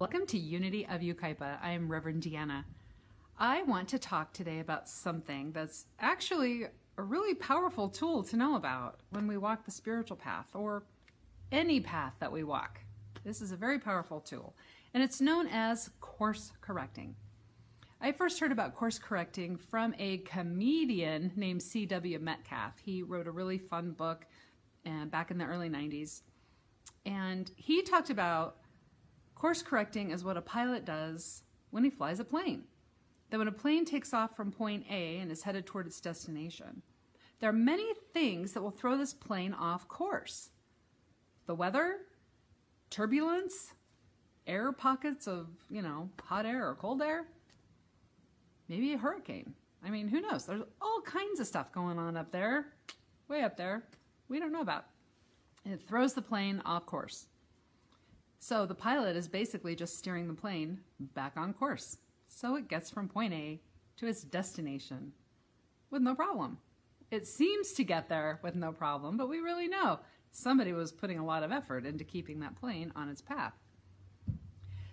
Welcome to Unity of Yucaipa. I am Reverend Deanna. I want to talk today about something that's actually a really powerful tool to know about when we walk the spiritual path or any path that we walk. This is a very powerful tool, and it's known as course correcting. I first heard about course correcting from a comedian named C.W. Metcalf. He wrote a really fun book back in the early 90s, and he talked about course correcting is what a pilot does when he flies a plane. That when a plane takes off from point A and is headed toward its destination, there are many things that will throw this plane off course. The weather, turbulence, air pockets of, hot air or cold air, maybe a hurricane. I mean, who knows? There's all kinds of stuff going on up there, way up there, we don't know about. And it throws the plane off course. So the pilot is basically just steering the plane back on course, so it gets from point A to its destination with no problem. It seems to get there with no problem, but we really know somebody was putting a lot of effort into keeping that plane on its path.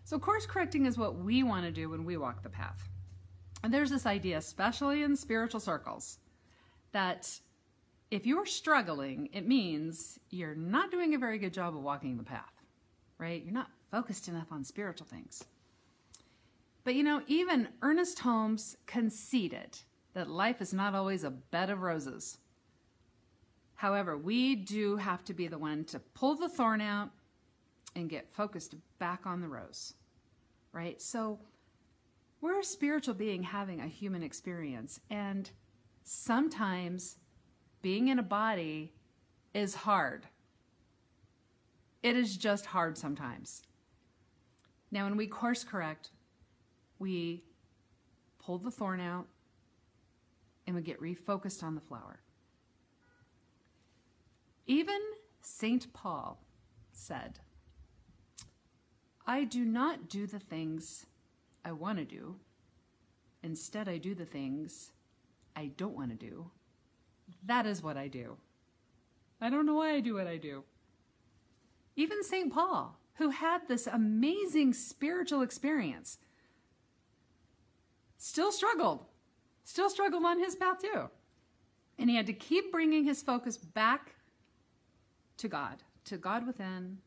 So course correcting is what we want to do when we walk the path. And there's this idea, especially in spiritual circles, that if you're struggling, it means you're not doing a very good job of walking the path. Right? You're not focused enough on spiritual things. But even Ernest Holmes conceded that life is not always a bed of roses. However, we do have to be the one to pull the thorn out and get focused back on the rose, right? So we're a spiritual being having a human experience, and sometimes being in a body is hard. It is just hard sometimes. Now, when we course correct, we pull the thorn out and we get refocused on the flower. Even Saint Paul said, "I do not do the things I want to do. Instead, I do the things I don't want to do. That is what I do. I don't know why I do what I do." Even St. Paul, who had this amazing spiritual experience, still struggled on his path too. And he had to keep bringing his focus back to God within,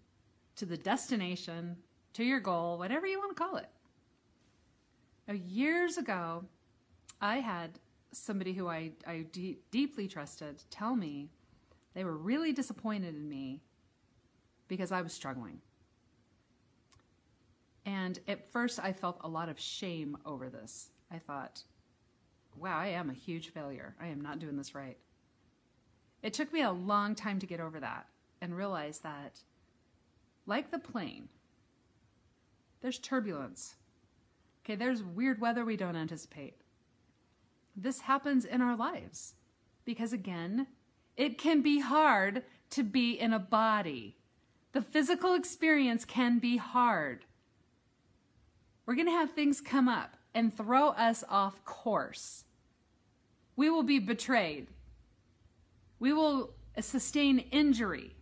to the destination, to your goal, whatever you want to call it. Now, years ago, I had somebody who I deeply trusted tell me they were really disappointed in me because I was struggling. And at first I felt a lot of shame over this. I thought, wow, I am a huge failure. I am not doing this right. It took me a long time to get over that and realize that, like the plane, there's turbulence. Okay, there's weird weather we don't anticipate. This happens in our lives because, again, it can be hard to be in a body. The physical experience can be hard. We're going to have things come up and throw us off course. We will be betrayed. We will sustain injury.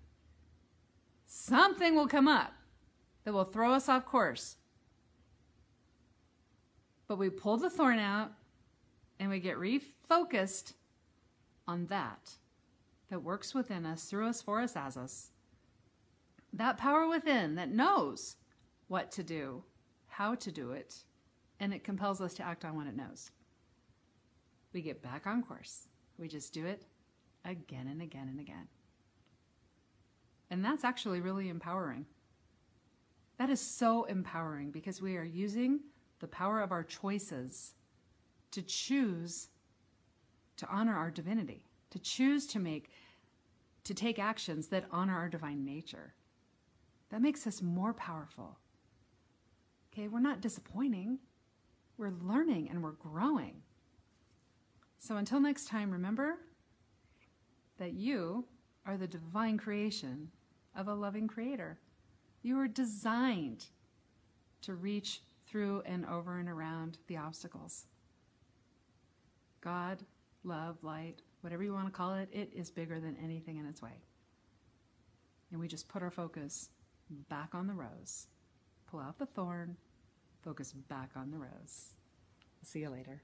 Something will come up that will throw us off course. But we pull the thorn out and we get refocused on that works within us, through us, for us, as us. That power within that knows what to do, how to do it, and it compels us to act on what it knows. We get back on course. We just do it again and again and again. And that's actually really empowering. That is so empowering because we are using the power of our choices to choose to honor our divinity, to choose to take actions that honor our divine nature. That makes us more powerful. Okay, we're not disappointing. We're learning and we're growing. So until next time, remember that you are the divine creation of a loving creator. You are designed to reach through and over and around the obstacles. God, love, light, whatever you want to call it, it is bigger than anything in its way. And we just put our focus back on the rose, Pull out the thorn, focus back on the rose. See you later.